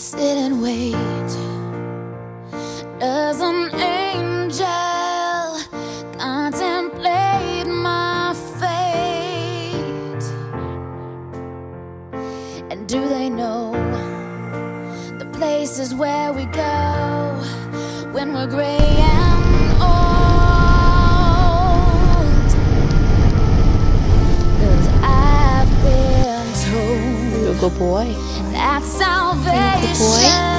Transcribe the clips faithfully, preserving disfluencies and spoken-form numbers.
sit and wait. Does an angel contemplate my fate? And do they know the places where we go when we're gray and old? 'Cause I've been told, you're a good boy, that salvation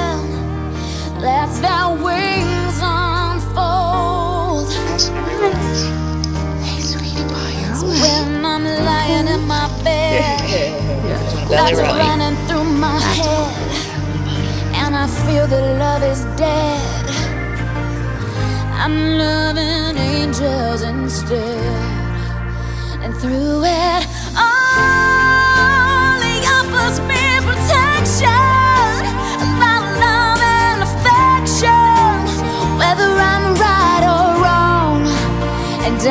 lets their wings unfold. Hey, sweetie pie. When I'm lying in my bed, that's running through my head, and I feel that love is dead. I'm loving angels instead, and through it all, He offers me protection.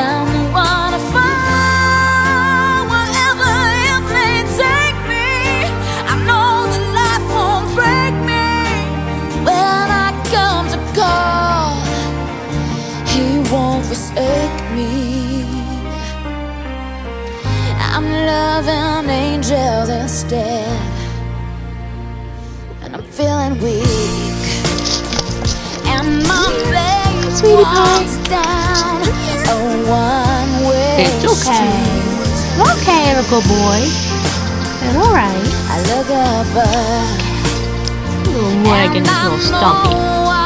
Down the waterfall, wherever You may take me, I know that life won't break me. When I come to call, He won't forsake me. I'm loving angels instead, and I'm feeling weak, and my legs walks down a one-way street. It's okay. It's okay, you're a good boy. It's alright. I look over, oh, and I know stumpy.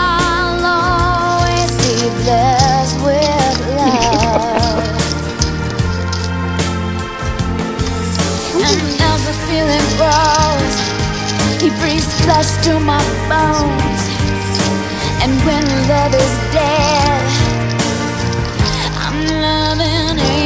I'll always be blessed with love. And as the feeling grows, He breathes flesh to my bones. And when love is dead, loving angels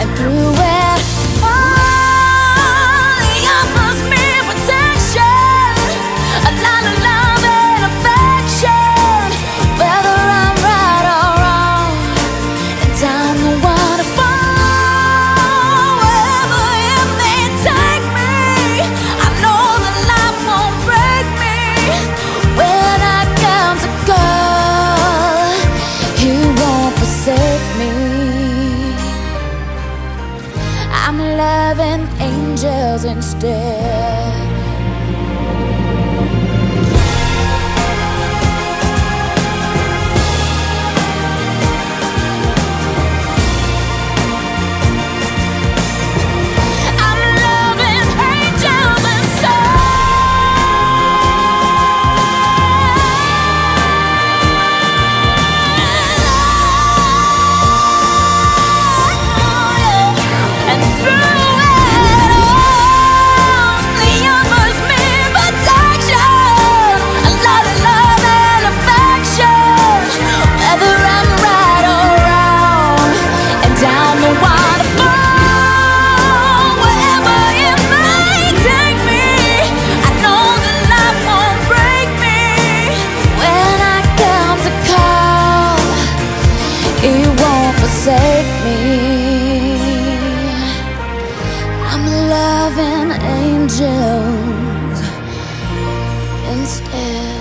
and through it all, He offers me protection, a lot of love and affection, whether I'm right or wrong. And down the waterfall, wherever It may take me, I know that life won't break me. When I come to God, I'm loving angels instead. Angels instead.